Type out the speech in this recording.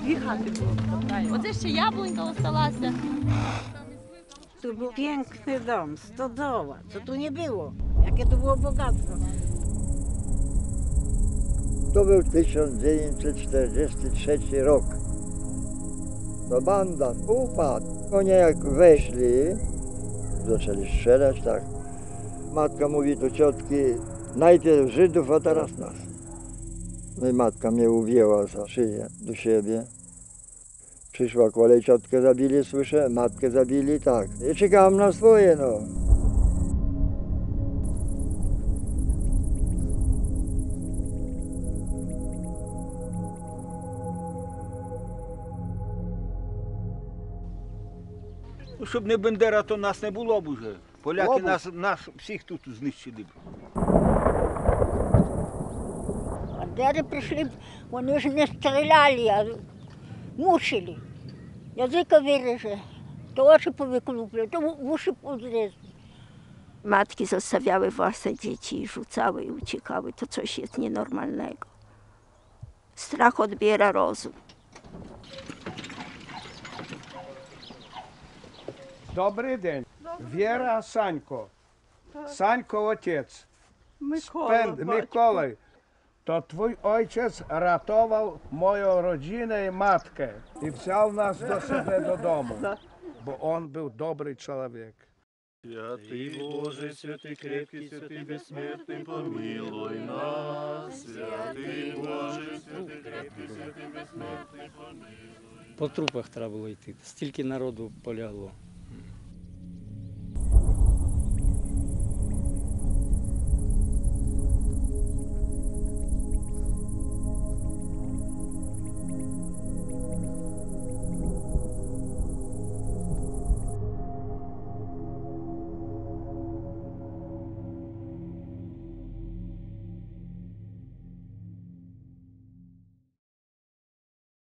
Дві хати було. Оце ще яблунька осталася. Тут був п'єнкний дом, стодова. Це тут не було. Яке то було багатство. To był 1943 rok. To Banda upadł. Oni jak weszli, zaczęli strzelać, tak. Matka mówi do ciotki, najpierw Żydów, a teraz nas. No i matka mnie uwzięła za szyję do siebie. Przyszła kolej, ciotkę zabili, słyszę, matkę zabili, tak. I czekałem na swoje, no. Щоб не Бендера, то нас не було б уже. Поляки нас всіх тут знищили б. Бандери прийшли б, вони ж не стріляли, а мучили. Язика виріже, то очі повиклюпили, то вуші повзрізли. Matki zostawiały własne dzieci, rzucały i uciekały. To coś jest nienormalnego. Strach odbiera rozum. Добрий день. Віра Санько. Санько отець. Миколай. То твій отець рятував мою родину і матку і взяв нас до себе додому. Бо він був добрий чоловік. Святий Боже, святий крепкий, святий безсмертний, помилуй нас. Святий Боже, святий крепкий, святий безсмертний, помилуй. По трупах треба було йти. Стільки народу полягло.